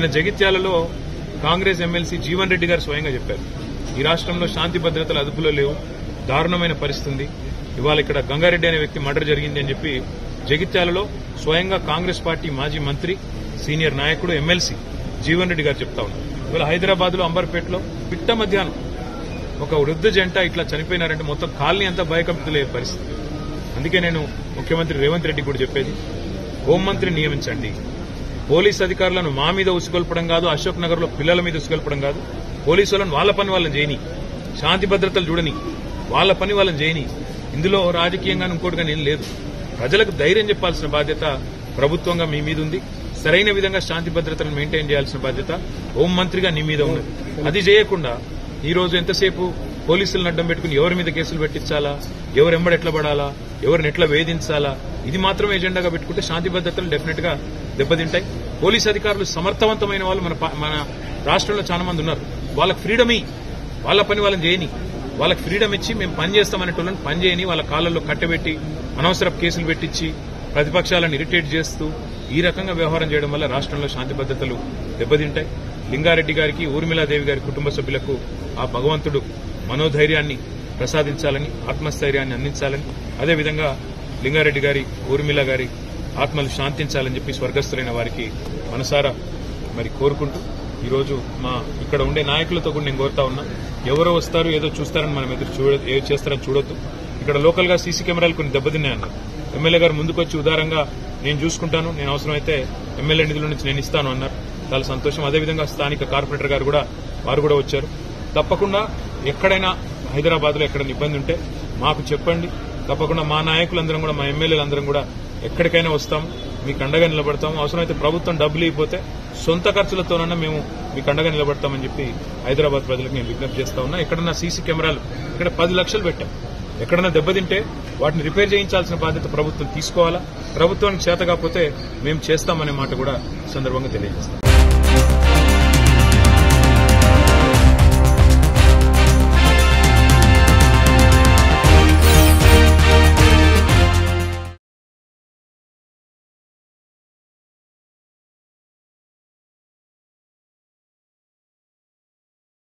నిన్న జగిత్యాలలో కాంగ్రెస్ ఎమ్మెల్సీ జీవన్ రెడ్డి గారు స్వయంగా చెప్పారు ఈ రాష్ట్రంలో శాంతి భద్రతలు అదుపులో లేవు, దారుణమైన పరిస్థితి, ఇవాళ ఇక్కడ గంగారెడ్డి అనే వ్యక్తి మర్డర్ జరిగింది అని చెప్పి జగిత్యాలలో స్వయంగా కాంగ్రెస్ పార్టీ మాజీ మంత్రి సీనియర్ నాయకుడు ఎమ్మెల్సీ జీవన్ రెడ్డి గారు చెప్తా ఉన్నారు. ఇవాళ హైదరాబాద్ లో అంబర్పేటలో పిట్ట మధ్యాహ్నం ఒక వృద్ధ జంట ఇట్లా చనిపోయినారంటే మొత్తం కాలనీ అంతా భయకంపితులయ్యే పరిస్థితి. అందుకే నేను ముఖ్యమంత్రి రేవంత్ రెడ్డి కూడా చెప్పేది, హోంమంత్రిని నియమించండి, పోలీస్ అధికారులను మా మీద ఉసుగొల్పడం కాదు, అశోక్ నగర్ లో పిల్లల మీద ఉసుగొల్పడం కాదు, పోలీసు వాళ్ళని వాళ్ల పని వాళ్ళని చేయని, శాంతి భద్రతలు చూడని, వాళ్ల పని వాళ్ళని చేయని. ఇందులో రాజకీయంగా ఇంకోటి కానీ ఏం లేదు. ప్రజలకు ధైర్యం చెప్పాల్సిన బాధ్యత ప్రభుత్వంగా మీ మీద ఉంది. సరైన విధంగా శాంతి భద్రతలను మెయింటైన్ చేయాల్సిన బాధ్యత హోంమంత్రిగా నీ మీద ఉన్నది. అది చేయకుండా ఈ రోజు ఎంతసేపు పోలీసులను అడ్డం పెట్టుకుని ఎవరి మీద కేసులు పెట్టించాలా, ఎవరు ఎంబడి ఎట్లా పడాలా, ఎవరిని ఎట్లా వేధించాలా, ఇది మాత్రం ఎజెండాగా పెట్టుకుంటే శాంతి భద్రతలు డెఫినెట్ గా దెబ్బతింటాయి. పోలీసు అధికారులు సమర్థవంతమైన వాళ్ళు మన రాష్ట్రంలో చాలా మంది ఉన్నారు. వాళ్ళకి ఫ్రీడమ్ ఇ, వాళ్ళ పని వాళ్ళని చేయని, వాళ్ళకి ఫ్రీడమ్ ఇచ్చి మేము పని చేస్తామనేటోళ్ళని పని చేయని, వాళ్ళ కాళ్ళల్లో కట్టబెట్టి అనవసరపు కేసులు పెట్టించి ప్రతిపక్షాలను ఇరిటేట్ చేస్తూ ఈ రకంగా వ్యవహారం చేయడం వల్ల రాష్ట్రంలో శాంతి భద్రతలు దెబ్బతింటాయి. లింగారెడ్డి గారికి, ఊర్మిలా దేవి గారి కుటుంబ సభ్యులకు ఆ భగవంతుడు మనోధైర్యాన్ని ప్రసాదించాలని, ఆత్మస్థైర్యాన్ని అందించాలని, అదేవిధంగా లింగారెడ్డి గారి, ఊర్మిలా గారి ఆత్మలు శాంతించాలని చెప్పి స్వర్గస్థులైన వారికి మనసారా మరి కోరుకుంటూ ఈరోజు మా ఇక్కడ ఉండే నాయకులతో కూడా నేను కోరుతా ఉన్నా, ఎవరో వస్తారు ఏదో చూస్తారని మనం ఎదురు చేస్తారని చూడొద్దు. ఇక్కడ లోకల్ గా సీసీ కెమెరాలు కొన్ని దెబ్బతిన్నాయన్నారు. ఎమ్మెల్యే గారు ముందుకొచ్చి ఉదారంగా నేను చూసుకుంటాను, నేను అవసరమైతే ఎమ్మెల్యే నిధుల నుంచి నేను ఇస్తాను అన్నారు. చాలా సంతోషం. అదేవిధంగా స్థానిక కార్పొరేటర్ గారు కూడా వారు వచ్చారు. తప్పకుండా ఎక్కడైనా హైదరాబాద్ లో ఎక్కడైనా ఇబ్బంది ఉంటే మాకు చెప్పండి. తప్పకుండా మా నాయకులందరం కూడా, మా ఎమ్మెల్యేలందరం కూడా ఎక్కడికైనా వస్తాము, మీకు అండగా నిలబడతాము. అవసరమైతే ప్రభుత్వం డబ్బులు ఇవ్వకపోతే సొంత ఖర్చులతోనన్నా మేము మీకు అండగా నిలబడతామని చెప్పి హైదరాబాద్ ప్రజలకు నేను విజ్ఞప్తి చేస్తా ఉన్నా. ఎక్కడన్నా సీసీ కెమెరాలు ఇక్కడ 10 లక్షలు పెట్టాం, ఎక్కడన్నా దెబ్బతింటే వాటిని రిపేర్ చేయించాల్సిన బాధ్యత ప్రభుత్వం తీసుకోవాలా. ప్రభుత్వానికి చేత కాకపోతే మేము చేస్తామనే మాట కూడా సందర్భంగా తెలియజేస్తాం.